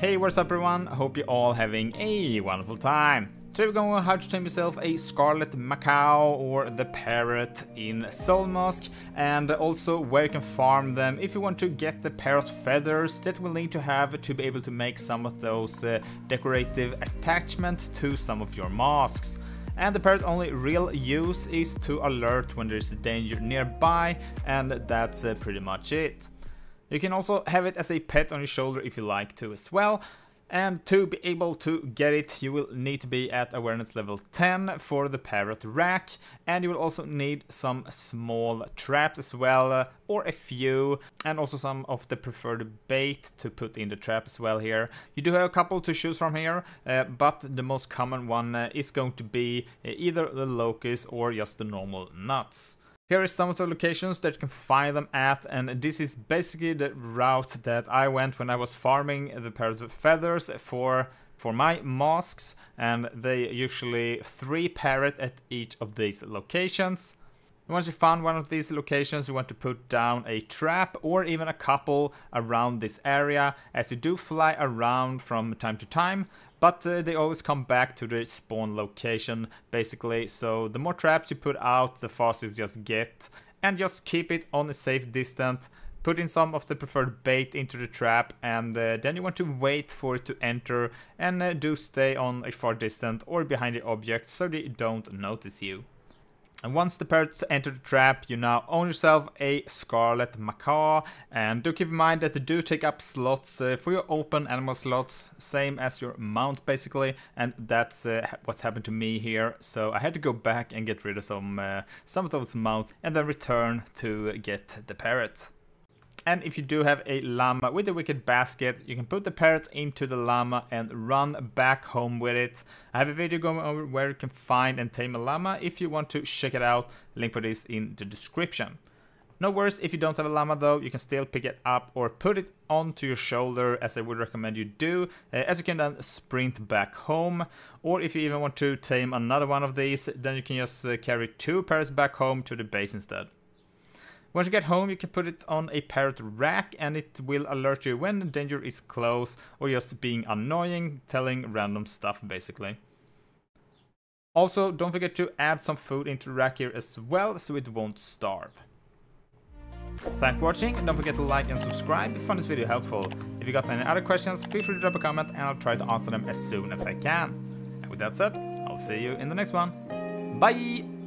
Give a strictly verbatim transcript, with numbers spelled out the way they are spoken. Hey, what's up everyone? Hope you're all having a wonderful time. Today we're going to how to tame yourself a Scarlet Macaw or the Parrot in Soul Mask, and also where you can farm them if you want to get the Parrot feathers that we'll need to have to be able to make some of those uh, decorative attachments to some of your masks. And the parrot's only real use is to alert when there's a danger nearby, and that's uh, pretty much it. You can also have it as a pet on your shoulder if you like to as well. And to be able to get it, you will need to be at awareness level ten for the Parrot Rack. And you will also need some small traps as well, or a few. And also some of the preferred bait to put in the trap as well here. You do have a couple to choose from here, uh, but the most common one uh, is going to be either the locust or just the normal nuts. Here is some of the locations that you can find them at, and this is basically the route that I went when I was farming the parrot feathers for for my masks, and they usually three parrot at each of these locations. Once you found one of these locations, you want to put down a trap or even a couple around this area, as you do fly around from time to time, but uh, they always come back to the spawn location basically. So the more traps you put out, the faster you just get, and just keep it on a safe distance. Put in some of the preferred bait into the trap, and uh, then you want to wait for it to enter, and uh, do stay on a far distance or behind the object so they don't notice you. And once the parrots enter the trap, you now own yourself a Scarlet Macaw. And do keep in mind that they do take up slots uh, for your open animal slots, same as your mount basically. And that's uh, what's happened to me here. So I had to go back and get rid of some, uh, some of those mounts, and then return to get the parrot. And if you do have a llama with a wicked basket, you can put the parrot into the llama and run back home with it. I have a video going over where you can find and tame a llama if you want to check it out. Link for this in the description. No worries if you don't have a llama though, you can still pick it up or put it onto your shoulder, as I would recommend you do, uh, as you can then sprint back home. Or if you even want to tame another one of these, then you can just uh, carry two parrots back home to the base instead. Once you get home, you can put it on a parrot rack, and it will alert you when danger is close or just being annoying, telling random stuff basically. Also, don't forget to add some food into the rack here as well, so it won't starve. Thanks for watching, and don't forget to like and subscribe if you found this video helpful. If you got any other questions, feel free to drop a comment, and I'll try to answer them as soon as I can. And with that said, I'll see you in the next one. Bye!